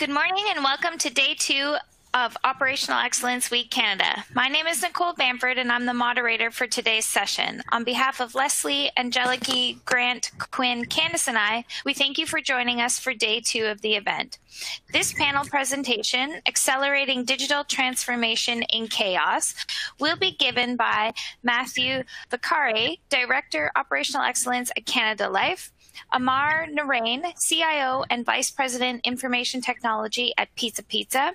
Good morning and welcome to Day 2 of Operational Excellence Week Canada. My name is Nicole Bamford and I'm the moderator for today's session. On behalf of Leslie, Angeliki, Grant, Quinn, Candace and I, we thank you for joining us for Day 2 of the event. This panel presentation, Accelerating Digital Transformation in Chaos, will be given by Matthew Vaccari, Director, Operational Excellence at Canada Life, Amar Narain, CIO and Vice President, Information Technology at Pizza Pizza,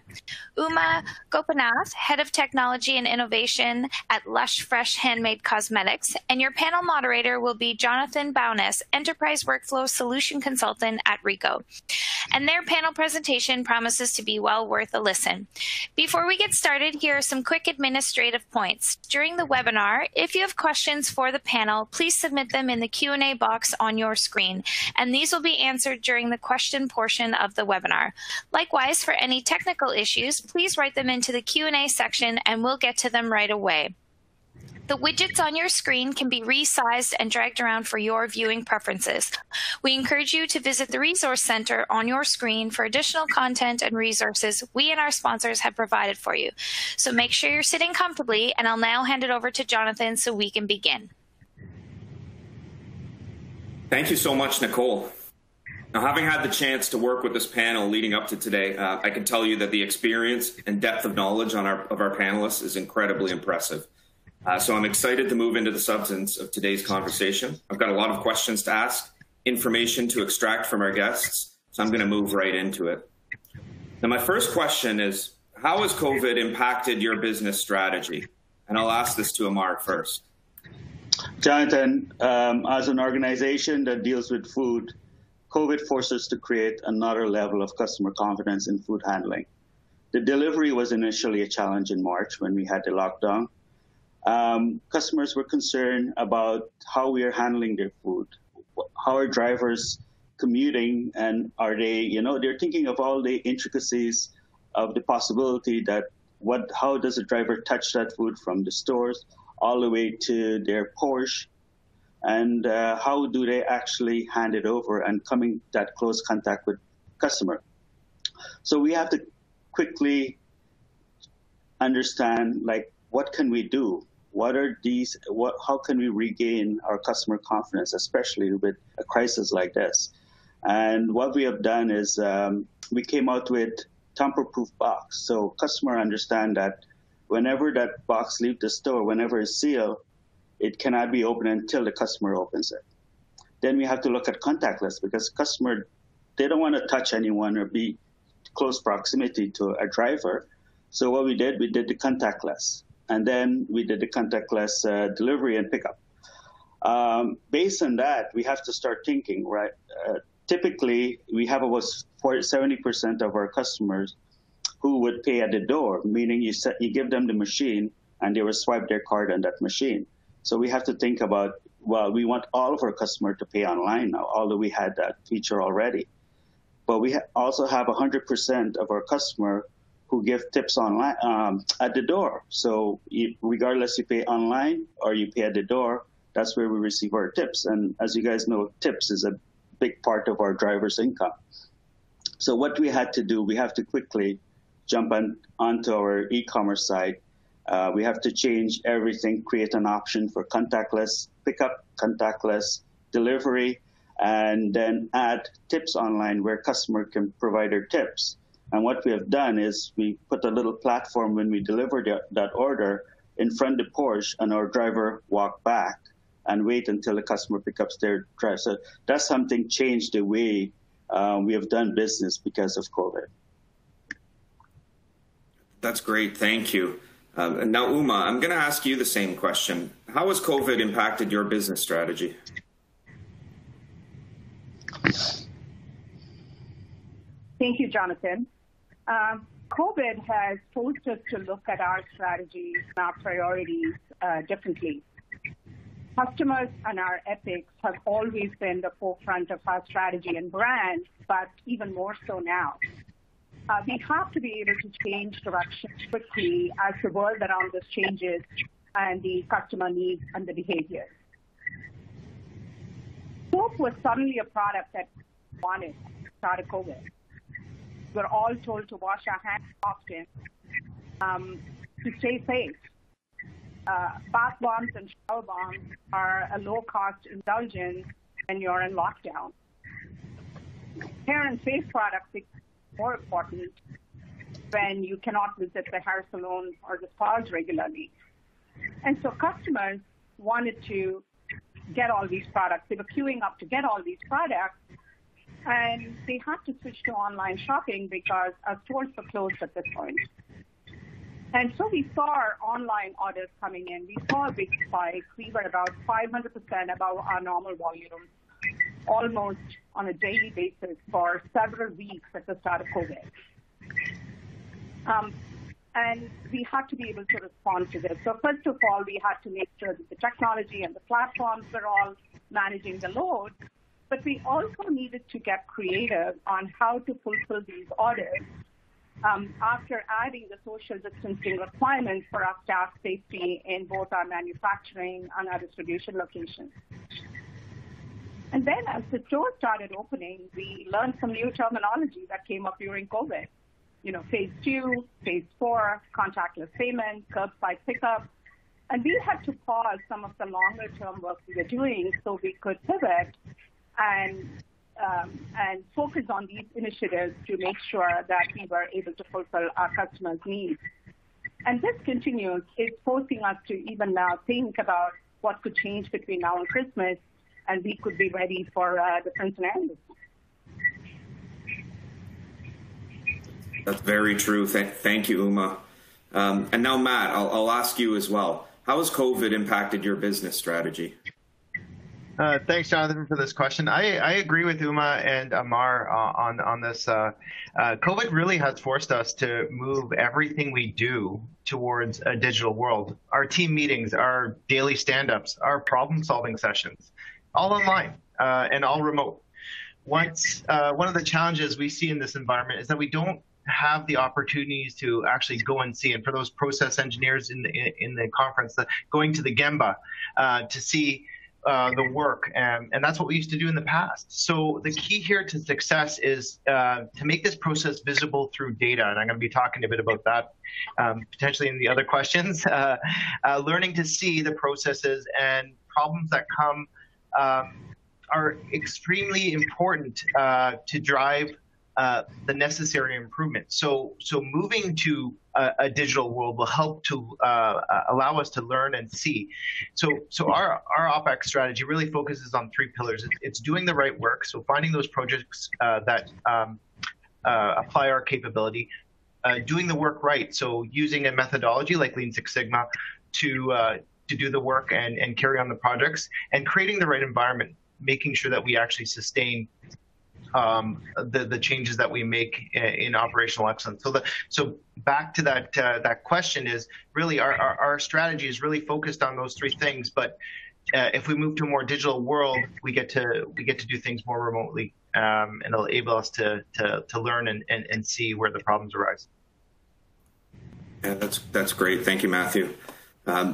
Uma Gopinath, Head of Technology and Innovation at Lush Fresh Handmade Cosmetics, and your panel moderator will be Jonathan Bowness, Enterprise Workflow Solution Consultant at Ricoh. And their panel presentation promises to be well worth a listen. Before we get started, here are some quick administrative points. During the webinar, if you have questions for the panel, please submit them in the Q&A box on your screen, and these will be answered during the question portion of the webinar. Likewise, for any technical issues, please write them into the Q&A section and we'll get to them right away. The widgets on your screen can be resized and dragged around for your viewing preferences. We encourage you to visit the Resource Center on your screen for additional content and resources we and our sponsors have provided for you. So make sure you're sitting comfortably, and I'll now hand it over to Jonathan so we can begin. Thank you so much, Nicole. Now, having had the chance to work with this panel leading up to today, I can tell you that the experience and depth of knowledge on our panelists is incredibly impressive. So I'm excited to move into the substance of today's conversation. I've got a lot of questions to ask, information to extract from our guests, so I'm going to move right into it. Now, my first question is, how has COVID impacted your business strategy? And I'll ask this to Amar first. Jonathan, as an organization that deals with food, COVID forced us to create another level of customer confidence in food handling. The delivery was initially a challenge in March when we had the lockdown. Customers were concerned about how we are handling their food, how are drivers commuting, and are they, they're thinking of all the intricacies of the possibility that how does a driver touch that food from the stores all the way to their Porsche, and how do they actually hand it over and come in that close contact with customer. So we have to quickly understand, like, what can we do? How can we regain our customer confidence, especially with a crisis like this? And what we have done is we came out with tamper-proof box. So customers understand that whenever that box leaves the store, whenever it's sealed, it cannot be opened until the customer opens it. Then we have to look at contactless, because customer, they don't want to touch anyone or be close proximity to a driver. So what we did the contactless. And then we did the contactless delivery and pickup. Based on that, we have to start thinking, right? Typically, we have about 70% of our customers who would pay at the door, meaning you give them the machine and they will swipe their card on that machine. So we have to think about, well, we want all of our customers to pay online now, although we had that feature already. But we also have 100% of our customers who give tips online at the door. So regardless you pay online or you pay at the door, that's where we receive our tips. And as you guys know, tips is a big part of our driver's income. So what we had to do, we have to quickly jump onto our e-commerce site. We have to change everything, create an option for contactless pickup, contactless delivery, and then add tips online where customer can provide their tips. And what we have done is we put a little platform when we deliver that order in front of the Porsche, and our driver walk back and wait until the customer picks up their drive. So that's something changed the way we have done business because of COVID. That's great. Thank you. And now, Uma, I'm going to ask you the same question. How has COVID impacted your business strategy? Thank you, Jonathan. COVID has forced us to look at our strategies and our priorities differently. Customers and our ethics have always been the forefront of our strategy and brand, but even more so now. We have to be able to change direction quickly as the world around us changes and the customer needs and the behaviors. Soap was suddenly a product that wanted out of COVID. we're all told to wash our hands often, to stay safe. Bath bombs and shower bombs are a low-cost indulgence when you're in lockdown. Hair and face products become more important when you cannot visit the hair salon or the spas regularly. And so customers wanted to get all these products. They were queuing up to get all these products, and they had to switch to online shopping because our stores were closed at this point. And so we saw our online orders coming in. We saw a big spike. We were about 500% above our normal volume, almost on a daily basis for several weeks at the start of COVID. And we had to be able to respond to this. So first of all, we had to make sure that the technology and the platforms were all managing the load, but we also needed to get creative on how to fulfill these orders after adding the social distancing requirements for our staff safety in both our manufacturing and our distribution locations. And then as the stores started opening, we learned some new terminology that came up during COVID. You know, phase 2, phase 4, contactless payment, curbside pickup. And we had to pause some of the longer term work we were doing so we could pivot and focus on these initiatives to make sure that we were able to fulfill our customers' needs. And this continues. It's forcing us to even now think about what could change between now and Christmas, and we could be ready for different scenarios. That's very true. Thank you, Uma. And now, Matt, I'll ask you as well. How has COVID impacted your business strategy? Thanks, Jonathan, for this question. I agree with Uma and Amar on this. COVID really has forced us to move everything we do towards a digital world. Our team meetings, our daily stand-ups, our problem-solving sessions, all online and all remote. One of the challenges we see in this environment is that we don't have the opportunities to actually go and see. And for those process engineers in the conference, going to the Gemba to see the work, and that's what we used to do in the past. So the key here to success is to make this process visible through data, and I'm going to be talking a bit about that potentially in the other questions. Learning to see the processes and problems that come are extremely important to drive the necessary improvement. So moving to a digital world will help to allow us to learn and see. So our OpEx strategy really focuses on 3 pillars. It's doing the right work, so finding those projects that apply our capability, doing the work right, so using a methodology like Lean Six Sigma to do the work and carry on the projects, and creating the right environment, making sure that we actually sustain the changes that we make in operational excellence. So back to that question is really our strategy is really focused on those 3 things. But if we move to a more digital world, we get to do things more remotely, and it'll enable us to learn and see where the problems arise. Yeah, that's great. Thank you, Matthew.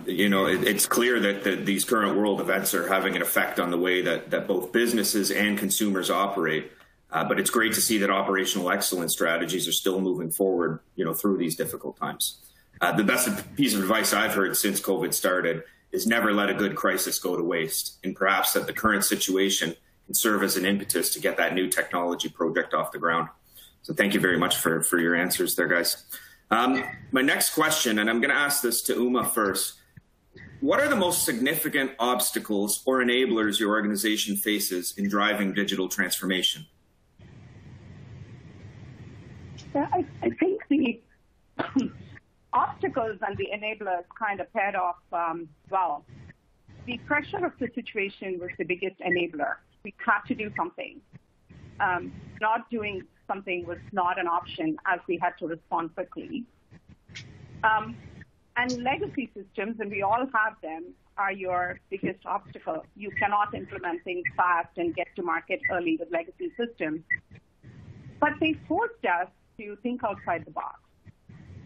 You know, it's clear that these current world events are having an effect on the way that both businesses and consumers operate. But it's great to see that operational excellence strategies are still moving forward, you know, through these difficult times. The best piece of advice I've heard since COVID started is never let a good crisis go to waste. And perhaps that the current situation can serve as an impetus to get that new technology project off the ground. So thank you very much for your answers there, guys. My next question, and I'm going to ask this to Uma first. What are the most significant obstacles or enablers your organization faces in driving digital transformation? Yeah, I think the obstacles and the enablers kind of paired off well. The pressure of the situation was the biggest enabler. We had to do something. Not doing something was not an option as we had to respond quickly. And legacy systems, and we all have them, are your biggest obstacle. You cannot implement things fast and get to market early with legacy systems. But they forced us to think outside the box.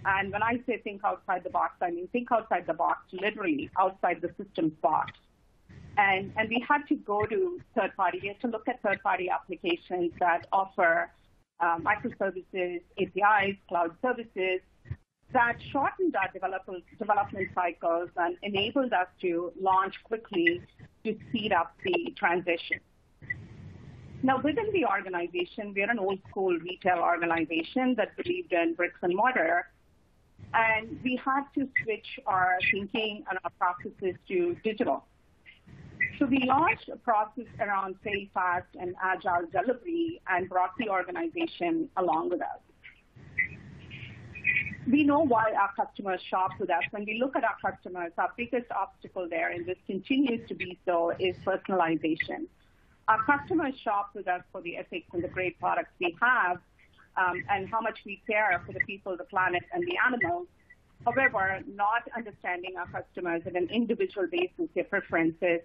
And when I say think outside the box, I mean think outside the box, literally outside the systems box. And we had to go to third party. We had to look at third party applications that offer microservices, APIs, cloud services, that shortened our development cycles and enabled us to launch quickly to speed up the transition. Now, within the organization, we are an old-school retail organization that believed in bricks and mortar, and we had to switch our thinking and our processes to digital. So we launched a process around very fast and agile delivery and brought the organization along with us. We know why our customers shop with us. When we look at our customers, our biggest obstacle there, and this continues to be so, is personalization. Our customers shop with us for the ethics and the great products we have, and how much we care for the people, the planet, and the animals. However, not understanding our customers on an individual basis, their preferences,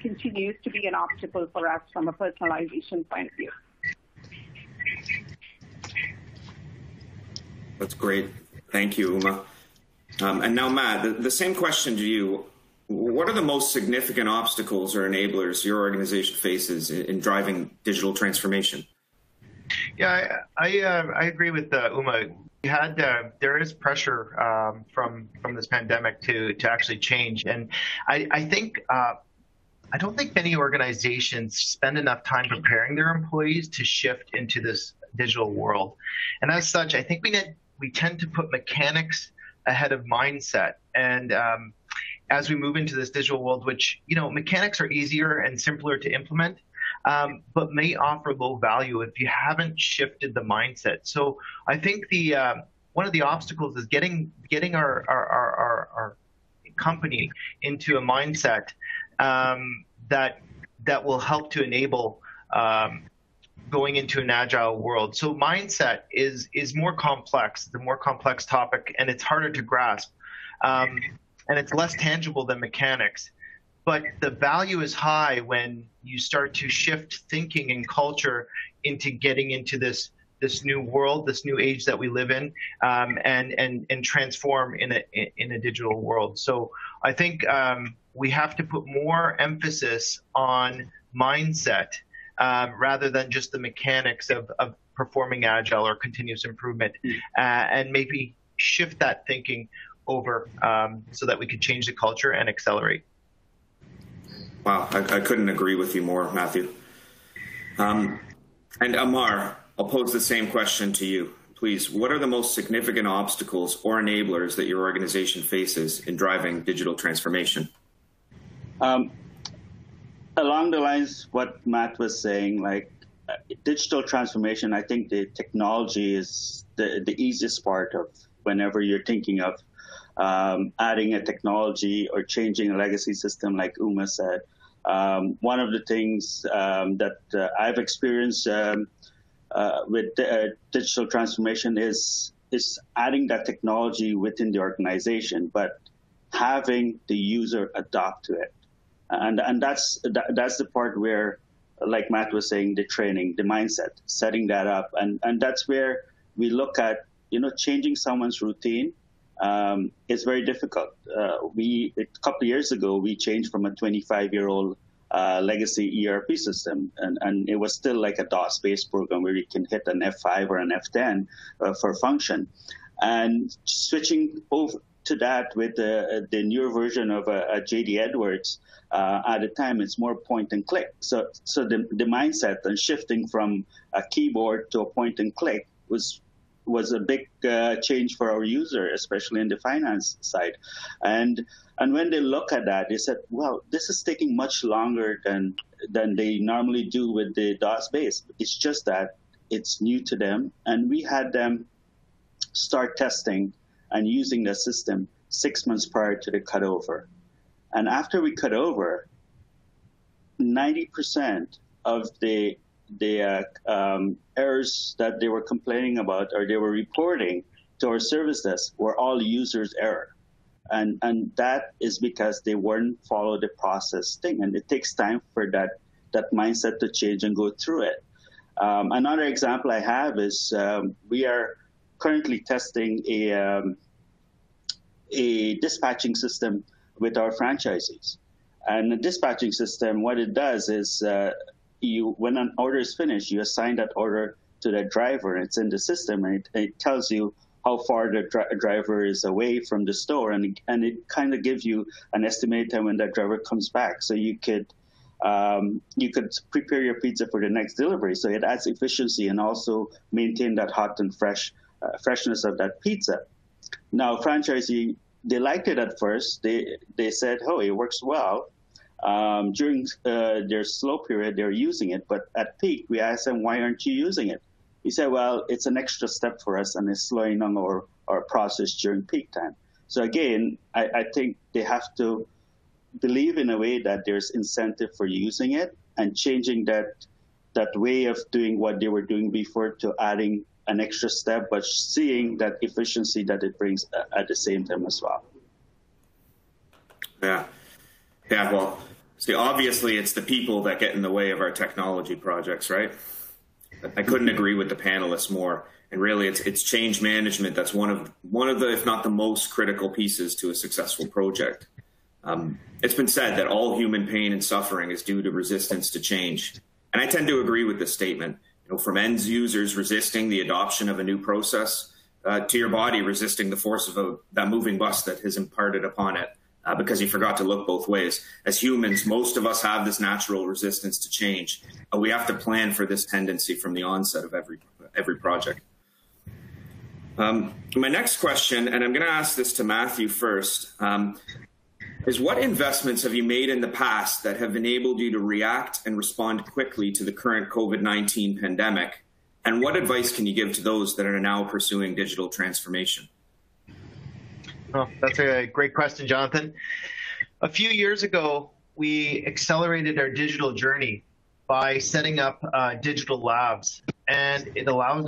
continues to be an obstacle for us from a personalization point of view. That's great. Thank you, Uma. And now, Matt, the same question to you. What are the most significant obstacles or enablers your organization faces in driving digital transformation? Yeah, I agree with Uma. We had there is pressure from this pandemic to actually change, and I think I don't think many organizations spend enough time preparing their employees to shift into this digital world, and as such, I think we tend to put mechanics ahead of mindset. And as we move into this digital world, which, you know, mechanics are easier and simpler to implement, but may offer low value if you haven't shifted the mindset. So I think the one of the obstacles is getting our company into a mindset that will help to enable going into an agile world. So mindset is more complex, the more complex topic, and it's harder to grasp, and it's less tangible than mechanics. But the value is high when you start to shift thinking and culture into getting into this new world, this new age that we live in, and transform in a digital world. So I think we have to put more emphasis on mindset rather than just the mechanics of performing agile or continuous improvement, and maybe shift that thinking over so that we could change the culture and accelerate. Wow, I couldn't agree with you more, Matthew. And Amar, I'll pose the same question to you. Please, what are the most significant obstacles or enablers that your organization faces in driving digital transformation? Along the lines what Matt was saying, like digital transformation, I think the technology is the easiest part of whenever you're thinking of adding a technology or changing a legacy system, like Uma said. One of the things that I've experienced with digital transformation is adding that technology within the organization, but having the user adopt to it. And that's the part where, like Matt was saying, the training, the mindset, setting that up. And that's where we look at, you know, changing someone's routine. It's very difficult. A couple of years ago, we changed from a 25-year-old legacy ERP system, and it was still like a DOS-based program where you can hit an F5 or an F10 for function. And switching over to that with the newer version of a JD Edwards, at the time, it's more point and click. So the mindset and shifting from a keyboard to a point and click was a big change for our user, especially in the finance side. And when they look at that, they said, well, this is taking much longer than they normally do with the DOS base. It's just that it's new to them. And we had them start testing and using the system 6 months prior to the cutover. And after we cut over, 90% of the errors that they were complaining about or they were reporting to our service desk were all users' error. And that is because they weren't follow the process thing. And it takes time for that mindset to change and go through it. Another example I have is we are currently testing a dispatching system with our franchisees. And the dispatching system, what it does is when an order is finished, you assign that order to that driver. It's in the system, and it tells you how far the driver is away from the store, and it kind of gives you an estimate time when that driver comes back, so you could prepare your pizza for the next delivery. So it adds efficiency and also maintain that hot and fresh freshness of that pizza. Now, franchisee, they liked it at first. They said, oh, it works well. During their slow period, they're using it, but at peak, we asked them, why aren't you using it? He said, well, it's an extra step for us, and it's slowing down our process during peak time. So again, I think they have to believe in a way that there's incentive for using it, and changing that way of doing what they were doing before to adding an extra step, but seeing that efficiency that it brings at the same time as well. Yeah. Yeah, well, see, obviously it's the people that get in the way of our technology projects, right? I couldn't agree with the panelists more. And really, it's change management that's one of the, if not the most critical pieces to a successful project. It's been said that all human pain and suffering is due to resistance to change. And I tend to agree with this statement, from end users resisting the adoption of a new process to your body resisting the force of that moving bus that is imparted upon it. Because he forgot to look both ways. As humans, most of us have this natural resistance to change. We have to plan for this tendency from the onset of every project. My next question, and I'm going to ask this to Matthew first, is what investments have you made in the past that have enabled you to react and respond quickly to the current COVID-19 pandemic? And what advice can you give to those that are now pursuing digital transformation? Oh, that's a great question, Jonathan. A few years ago, we accelerated our digital journey by setting up digital labs, and it allowed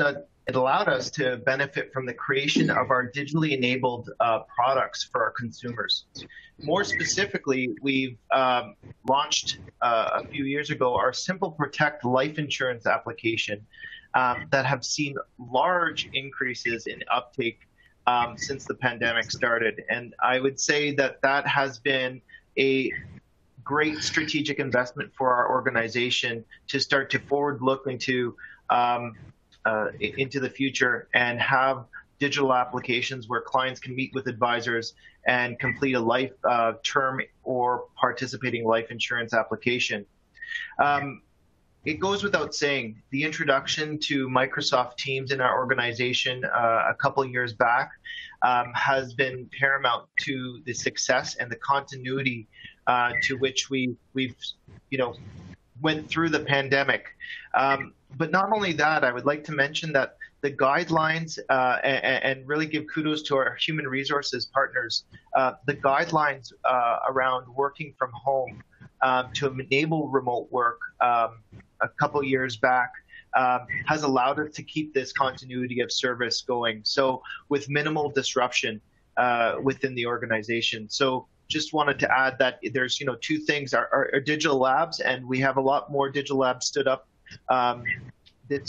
us to benefit from the creation of our digitally enabled products for our consumers. More specifically, we've launched a few years ago our Simple Protect life insurance application that have seen large increases in uptake since the pandemic started. And I would say that that has been a great strategic investment for our organization to start to forward look into the future and have digital applications where clients can meet with advisors and complete a life term or participating life insurance application. It goes without saying, the introduction to Microsoft Teams in our organization a couple years back has been paramount to the success and the continuity to which we've went through the pandemic. But not only that, I would like to mention that the guidelines, and really give kudos to our human resources partners, the guidelines around working from home to enable remote work a couple years back has allowed us to keep this continuity of service going. So with minimal disruption within the organization. So just wanted to add that there's two things, our digital labs, and we have a lot more digital labs stood up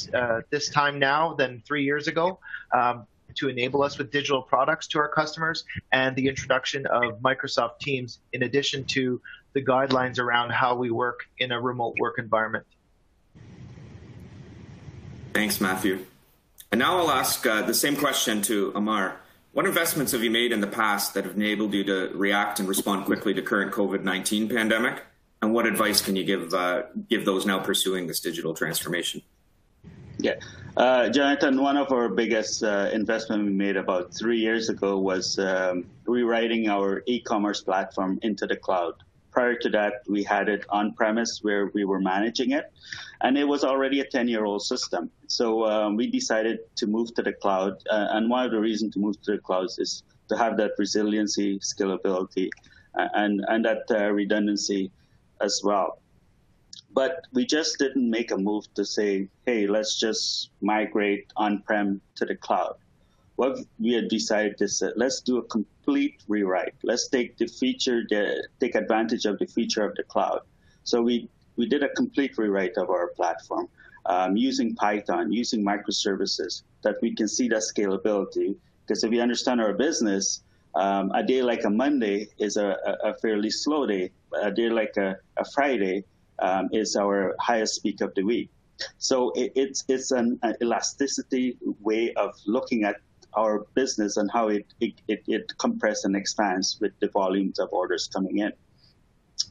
this time now than 3 years ago to enable us with digital products to our customers, and the introduction of Microsoft Teams in addition to the guidelines around how we work in a remote work environment. Thanks, Matthew. And now I'll ask the same question to Amar. What investments have you made in the past that have enabled you to react and respond quickly to current COVID-19 pandemic? And what advice can you give those now pursuing this digital transformation? Yeah, Jonathan, one of our biggest investment we made about 3 years ago was rewriting our e-commerce platform into the cloud. Prior to that, we had it on-premise where we were managing it, and it was already a 10-year-old system. So we decided to move to the cloud, and one of the reasons to move to the cloud is to have that resiliency, scalability, and that redundancy as well. But we just didn't make a move to say, hey, let's just migrate on-prem to the cloud. What we had decided is that let's do a complete rewrite. Let's take take advantage of the feature of the cloud. So we did a complete rewrite of our platform using Python, using microservices, that we can see that scalability. Because if you understand our business, a day like a Monday is a fairly slow day. A day like a Friday is our highest peak of the week. So it's an elasticity way of looking at our business and how it compresses and expands with the volumes of orders coming in.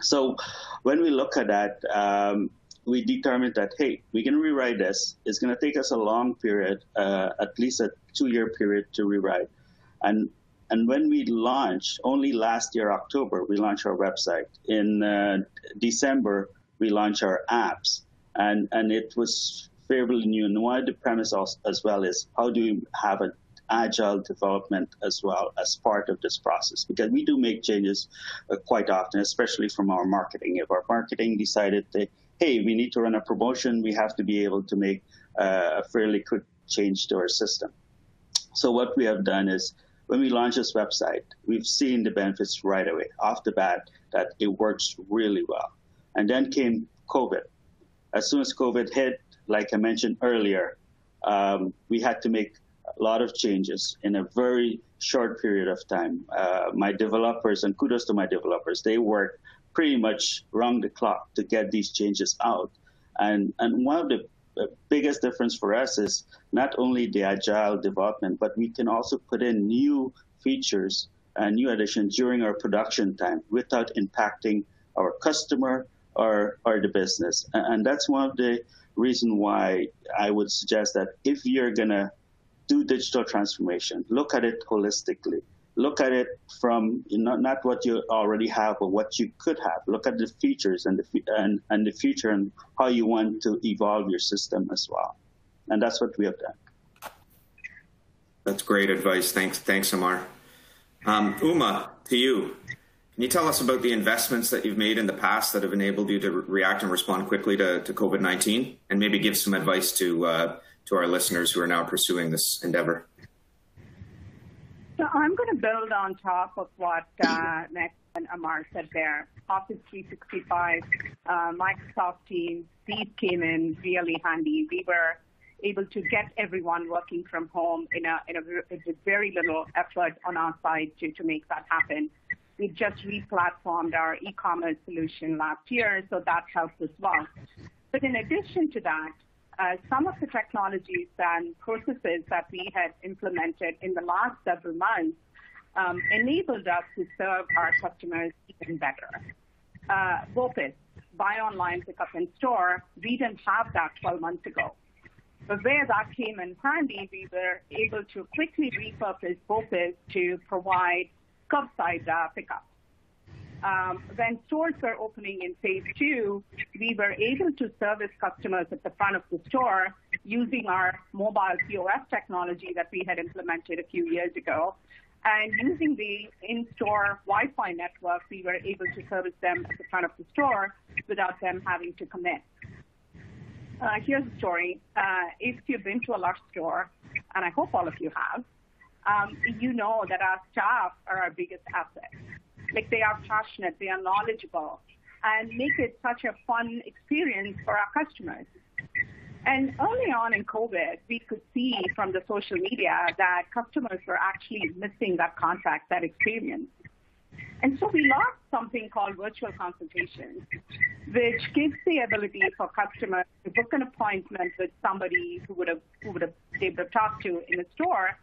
So when we look at that, we determined that, hey, we can rewrite this. It's going to take us a long period, at least a 2-year period to rewrite. And when we launched, only last year, October, we launched our website. In December, we launched our apps. And it was favorably new. And one of the premise as well is how do we have an agile development as well as part of this process? Because we do make changes quite often, especially from our marketing. If our marketing decided that, hey, we need to run a promotion, we have to be able to make a fairly quick change to our system. So what we have done is when we launched this website, we've seen the benefits right away, off the bat, that it works really well. And then came COVID. As soon as COVID hit, like I mentioned earlier, we had to make a lot of changes in a very short period of time. My developers, and kudos to my developers, they worked pretty much round the clock to get these changes out. And one of the biggest difference for us is not only the agile development, but we can also put in new features and new additions during our production time without impacting our customer or the business. And that's one of the reasons why I would suggest that if you're going to do digital transformation, look at it holistically. Look at it from, you know, not what you already have, but what you could have. Look at the features and the future and how you want to evolve your system as well. And that's what we have done. That's great advice. Thanks, Amar. Uma, to you. Can you tell us about the investments that you've made in the past that have enabled you to react and respond quickly to COVID-19, and maybe give some advice to our listeners who are now pursuing this endeavor? So I'm going to build on top of what Max and Amar said there. Office 365, Microsoft Teams, these came in really handy. We were able to get everyone working from home with very little effort on our side to make that happen. We just re-platformed our e-commerce solution last year, so that helped as well. But in addition to that, some of the technologies and processes that we had implemented in the last several months enabled us to serve our customers even better. BOPIS, buy online, pick up in store, we didn't have that 12 months ago. But where that came in handy, we were able to quickly repurpose BOPIS to provide curbside pickup. When stores were opening in phase 2, we were able to service customers at the front of the store using our mobile POS technology that we had implemented a few years ago. And using the in-store Wi-Fi network, we were able to service them at the front of the store without them having to come in. Here's a story. If you've been to a Lush store, and I hope all of you have, you know that our staff are our biggest asset. Like, they are passionate, they are knowledgeable, and make it such a fun experience for our customers. And early on in COVID, we could see from the social media that customers were actually missing that contact, that experience. And so we launched something called virtual consultations, which gives the ability for customers to book an appointment with somebody who would have they would have talked to in a store.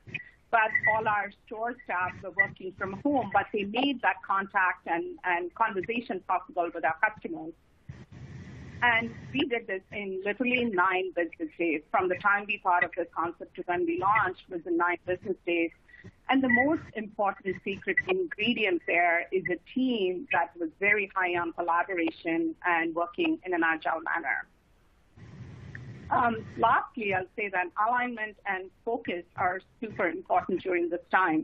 But all our store staff were working from home, but they made that contact and conversation possible with our customers. And we did this in literally 9 business days. From the time we thought of this concept to when we launched was in 9 business days. And the most important secret ingredient there is a team that was very high on collaboration and working in an agile manner. Lastly, I'll say that alignment and focus are super important during this time.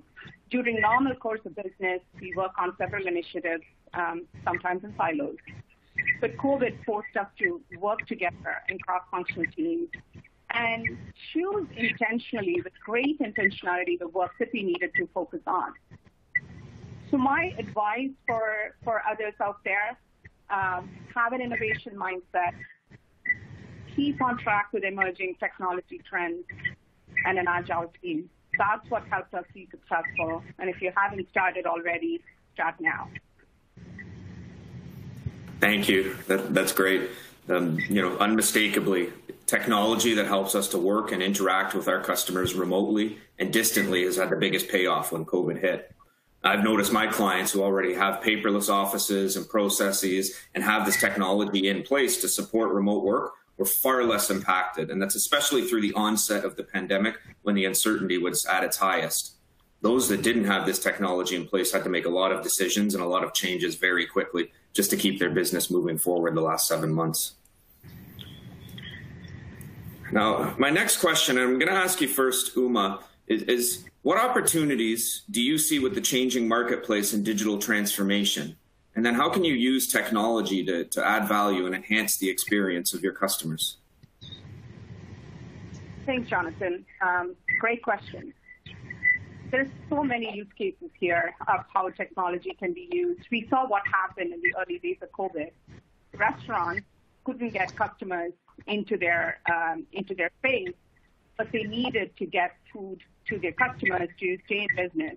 During normal course of business, we work on several initiatives, sometimes in silos. But COVID forced us to work together in cross-functional teams and choose intentionally, with great intentionality, the work that we needed to focus on. So my advice for others out there, have an innovation mindset. Keep on track with emerging technology trends and an agile team. That's what helps us be successful. And if you haven't started already, start now. Thank you. That's great. You know, unmistakably, Technology that helps us to work and interact with our customers remotely and distantly has had the biggest payoff when COVID hit. I've noticed my clients who already have paperless offices and processes and have this technology in place to support remote work were far less impacted. And that's especially through the onset of the pandemic when the uncertainty was at its highest. Those that didn't have this technology in place had to make a lot of decisions and a lot of changes very quickly just to keep their business moving forward the last 7 months. Now, my next question, and I'm going to ask you first, Uma, is what opportunities do you see with the changing marketplace and digital transformation? And then how can you use technology to add value and enhance the experience of your customers? Thanks, Jonathan. Great question. There's so many use cases here of how technology can be used. We saw what happened in the early days of COVID. Restaurants couldn't get customers into their space, but they needed to get food to their customers to stay in business.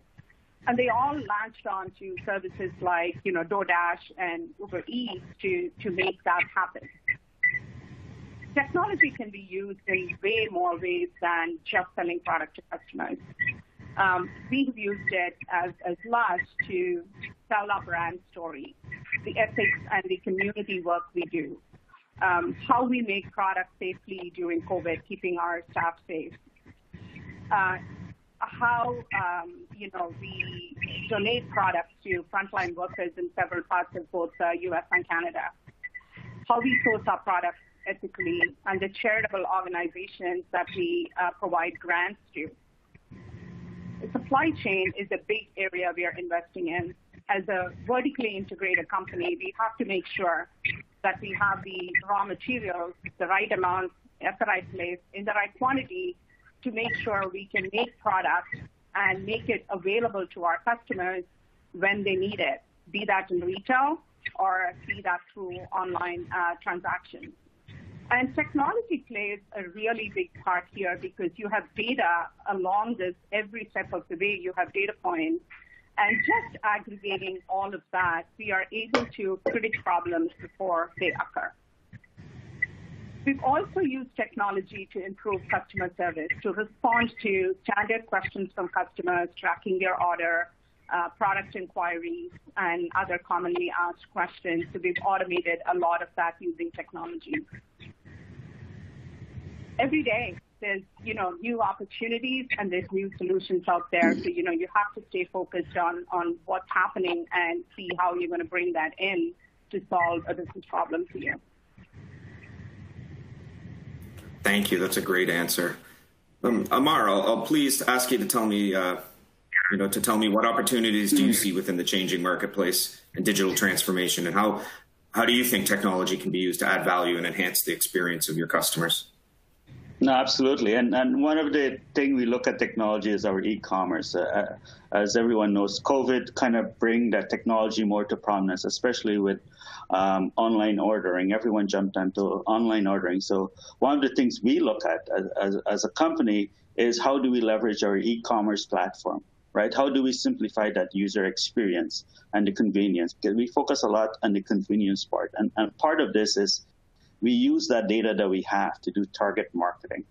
And they all latched on to services like, you know, DoorDash and Uber Eats to make that happen. Technology can be used in way more ways than just selling product to customers. We've used it as Lush to tell our brand story, the ethics and the community work we do. How we make products safely during COVID, keeping our staff safe. We donate products to frontline workers in several parts of both the U.S. and Canada. How we source our products ethically, and the charitable organizations that we provide grants to. The supply chain is a big area we are investing in. As a vertically integrated company, we have to make sure that we have the raw materials, the right amount, at the right place, in the right quantity, to make sure we can make products and make it available to our customers when they need it, be that in retail or be that through online transactions. And technology plays a really big part here because you have data along this every step of the way. You have data points. And just aggregating all of that, we are able to predict problems before they occur. We've also used technology to improve customer service, to respond to standard questions from customers, tracking their order, product inquiries, and other commonly asked questions. So we've automated a lot of that using technology. Every day, there's, you know, new opportunities and there's new solutions out there. So, you know, you have to stay focused on what's happening and see how you're going to bring that in to solve a business problem for you. Thank you. That's a great answer. Amar, I'll please ask you to tell me, what opportunities do you see within the changing marketplace and digital transformation, and how do you think technology can be used to add value and enhance the experience of your customers? No, absolutely. And one of the things we look at technology is our e-commerce. As everyone knows, COVID kind of bring that technology more to prominence, especially with online ordering. Everyone jumped onto online ordering. So one of the things we look at as a company is how do we leverage our e-commerce platform, right? How do we simplify that user experience and the convenience? Because we focus a lot on the convenience part. And part of this is we use that data that we have to do target marketing.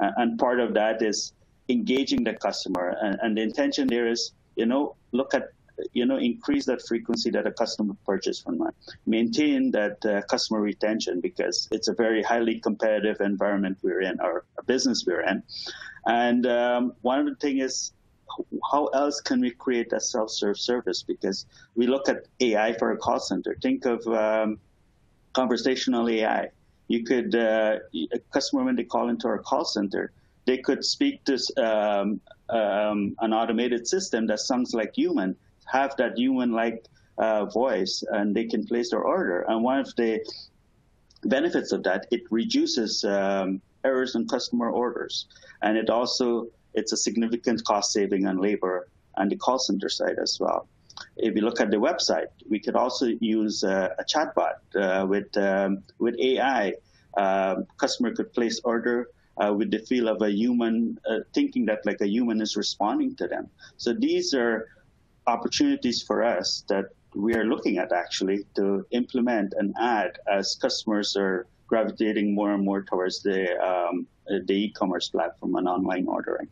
And part of that is engaging the customer. And the intention there is, you know, look at, you know, increase that frequency that a customer purchases from us. Maintain that customer retention because it's a very highly competitive environment we're in, or a business we're in. And one of the things is, how else can we create a self-serve service? Because we look at AI for a call center. Think of conversational AI. You could, a customer, when they call into our call center, they could speak to an automated system that sounds like human, have that human-like voice, and they can place their order. And one of the benefits of that, it reduces errors in customer orders. And it also, it's a significant cost saving on labor and the call center side as well. If you look at the website, we could also use a chatbot with AI. Customer could place order with the feel of a human, thinking that like a human is responding to them. So these are opportunities for us that we are looking at actually to implement and add as customers are gravitating more and more towards the e-commerce platform and online ordering.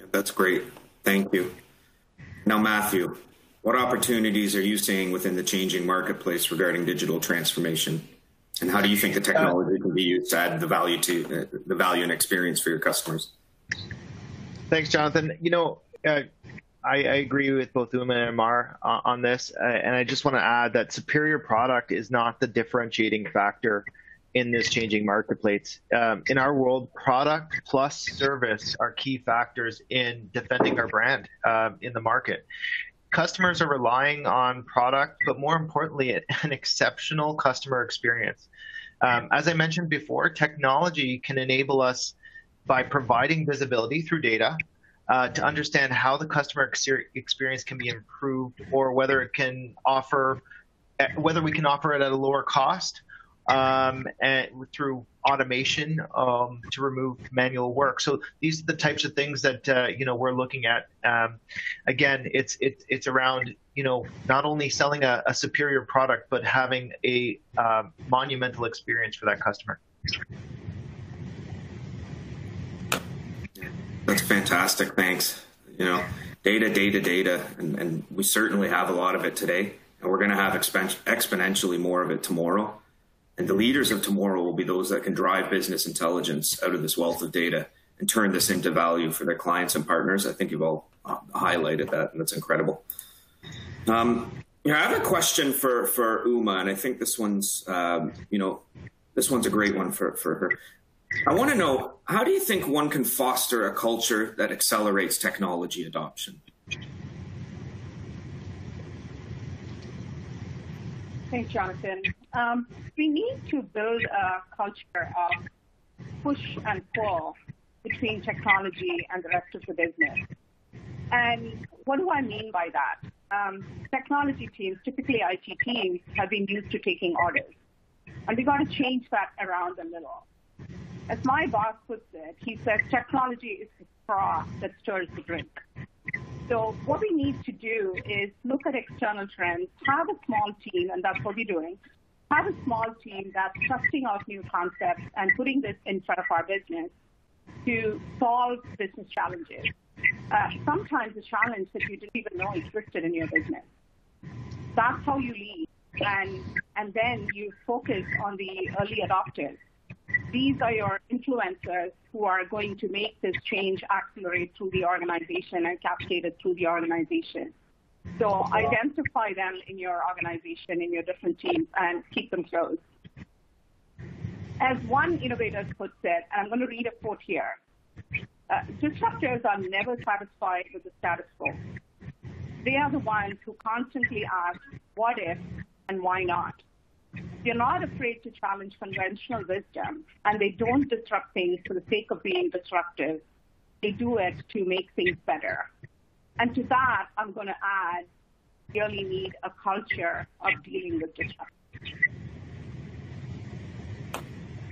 Yeah, that's great. Thank you. Now, Matthew, what opportunities are you seeing within the changing marketplace regarding digital transformation? And how do you think the technology can be used to add the value to the value and experience for your customers? Thanks, Jonathan. You know, I agree with both Uma and Amar on this, and I just want to add that superior product is not the differentiating factor in this changing marketplace. In our world, product plus service are key factors in defending our brand in the market. Customers are relying on product, but more importantly, an exceptional customer experience. As I mentioned before, technology can enable us by providing visibility through data, to understand how the customer experience can be improved, or whether it can offer, whether we can offer it at a lower cost, and through automation to remove manual work. So these are the types of things that you know, we're looking at. Again, it's around, you know, not only selling a superior product, but having a monumental experience for that customer. That's fantastic. Thanks. You know, data, and we certainly have a lot of it today, and we're going to have exponentially more of it tomorrow. And the leaders of tomorrow will be those that can drive business intelligence out of this wealth of data and turn this into value for their clients and partners. I think you've all highlighted that, and that's incredible. You know, I have a question for Uma, and I think this one's, you know, this one's a great one for her. I want to know, how do you think one can foster a culture that accelerates technology adoption? Thanks, Jonathan. We need to build a culture of push and pull between technology and the rest of the business. And what do I mean by that? Technology teams, typically IT teams, have been used to taking orders. And we've got to change that around a little. As my boss puts it, he says, technology is the straw that stirs the drink. So what we need to do is look at external trends, have a small team, and that's what we're doing, have a small team that's trusting out new concepts and putting this in front of our business to solve business challenges. Sometimes a challenge that you didn't even know existed in your business. That's how you lead, and then you focus on the early adopters. These are your influencers who are going to make this change accelerate through the organization and cascade it through the organization. So identify them in your organization, in your different teams, and keep them close. As one innovator puts it, and I'm going to read a quote here, disruptors are never satisfied with the status quo. They are the ones who constantly ask, what if and why not? They're not afraid to challenge conventional wisdom, and they don't disrupt things for the sake of being disruptive. They do it to make things better. And to that, I'm going to add, we really need a culture of dealing with disruption.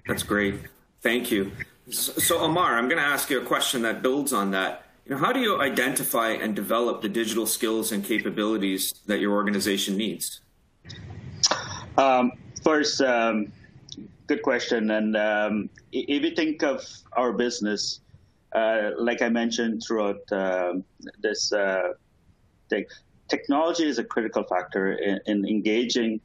That's great. Thank you. So, Amar, I'm going to ask you a question that builds on that. You know, how do you identify and develop the digital skills and capabilities that your organization needs? First, good question. And if you think of our business, like I mentioned throughout this thing, technology is a critical factor in engaging,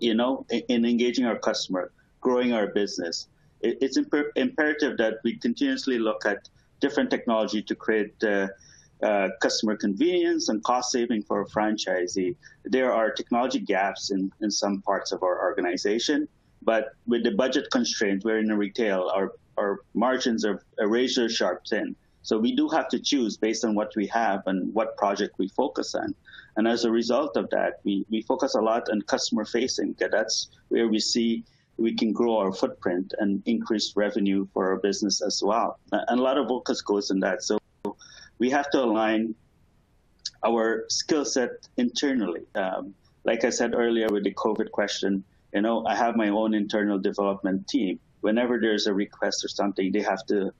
you know, in engaging our customer, growing our business. It's imperative that we continuously look at different technology to create customer convenience and cost saving for a franchisee. There are technology gaps in some parts of our organization, but with the budget constraint, we're in retail, our margins are razor sharp thin. So we do have to choose based on what we have and what project we focus on. And as a result of that, we focus a lot on customer facing. That's where we see we can grow our footprint and increase revenue for our business as well. And a lot of focus goes in that. So we have to align our skill set internally. Like I said earlier with the COVID question, you know, I have my own internal development team. Whenever there's a request or something, they have to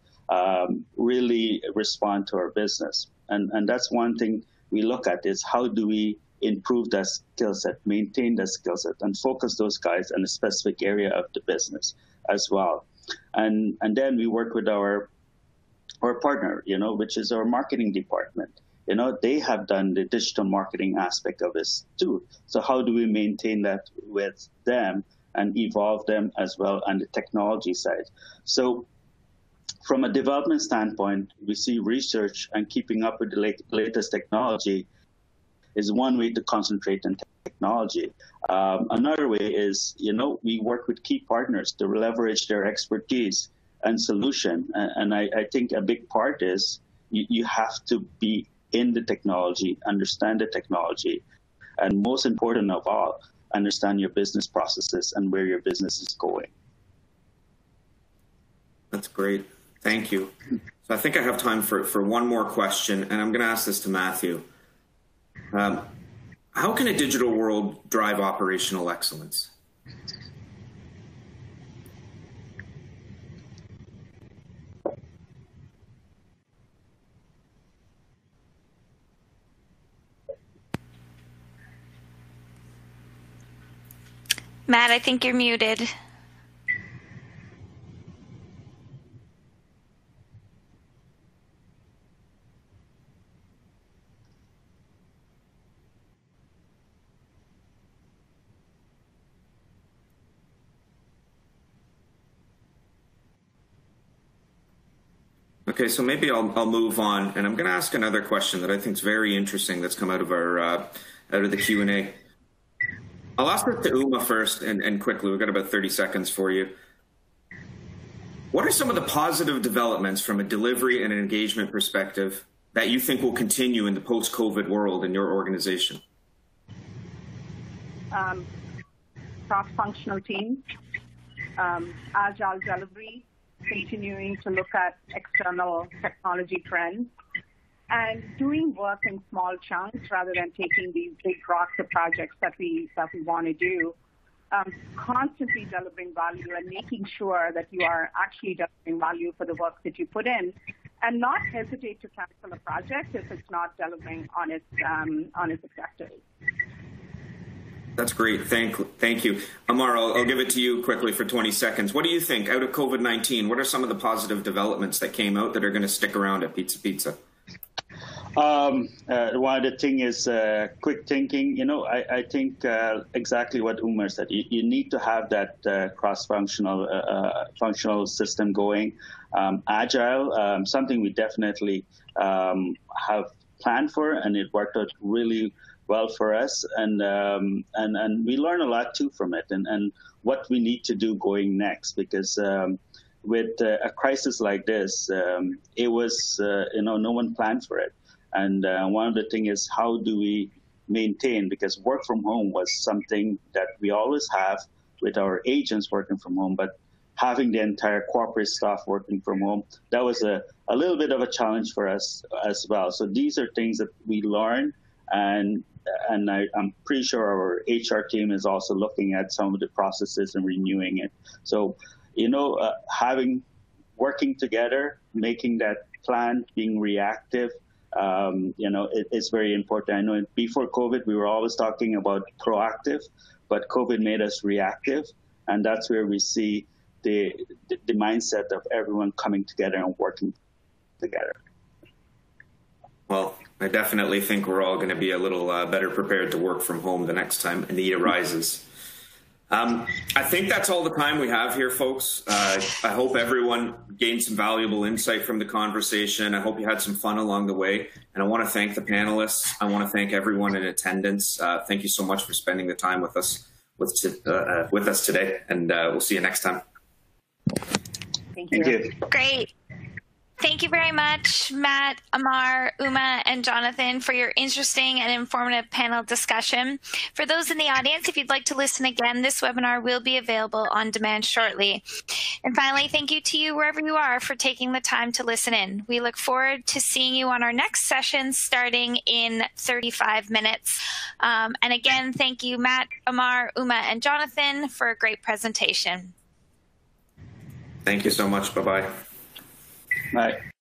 really respond to our business. And that's one thing we look at is how do we improve their skill set, maintain their skill set, and focus those guys on a specific area of the business as well. And then we work with our partner, which is our marketing department. They have done the digital marketing aspect of this too. So how do we maintain that with them and evolve them as well on the technology side? So from a development standpoint, we see research and keeping up with the latest technology is one way to concentrate on technology. Another way is, we work with key partners to leverage their expertise and solution. And I think a big part is you have to be in the technology, understand the technology, and most important of all, understand your business processes and where your business is going. That's great. Thank you. So I think I have time for one more question, and I'm going to ask this to Matthew. How can a digital world drive operational excellence? Matt, I think you're muted. Okay, so maybe I'll move on, and I'm going to ask another question that I think is very interesting that's come out of the Q&A. I'll ask it to Uma first, and quickly, we've got about 30 seconds for you. What are some of the positive developments from a delivery and an engagement perspective that you think will continue in the post-COVID world in your organization? Cross-functional teams, agile delivery, continuing to look at external technology trends, and doing work in small chunks rather than taking these big rocks of projects that we want to do, constantly delivering value and making sure that you are actually delivering value for the work that you put in, and not hesitate to cancel a project if it's not delivering on its objectives. That's great. Thank you. Amar, I'll give it to you quickly for 20 seconds. What do you think out of COVID-19? What are some of the positive developments that came out that are going to stick around at Pizza Pizza? One of the things is quick thinking. I think exactly what Uma said. You need to have that cross-functional functional system going. Agile, something we definitely have planned for, and it worked out really well for us, and we learn a lot too from it, and what we need to do going next, because with a crisis like this, it was no one planned for it, and one of the things is how do we maintain, because work from home was something that we always have with our agents working from home, but having the entire corporate staff working from home, that was a little bit of a challenge for us as well. So these are things that we learn, and I'm pretty sure our HR team is also looking at some of the processes and renewing it. So, working together, making that plan, being reactive, it's very important. I know before COVID, we were always talking about proactive, but COVID made us reactive. And that's where we see the mindset of everyone coming together and working together. Well, I definitely think we're all going to be a little better prepared to work from home the next time the need arises. I think that's all the time we have here, folks. I hope everyone gained some valuable insight from the conversation. I hope you had some fun along the way. And I want to thank the panelists. I want to thank everyone in attendance. Thank you so much for spending the time with us today. And we'll see you next time. Thank you. Great. Thank you very much, Matt, Amar, Uma, and Jonathan, for your interesting and informative panel discussion. For those in the audience, if you'd like to listen again, this webinar will be available on demand shortly. And finally, thank you to you, wherever you are, for taking the time to listen in. We look forward to seeing you on our next session starting in 35 minutes. And again, thank you, Matt, Amar, Uma, and Jonathan, for a great presentation. Thank you so much. Bye-bye. Right.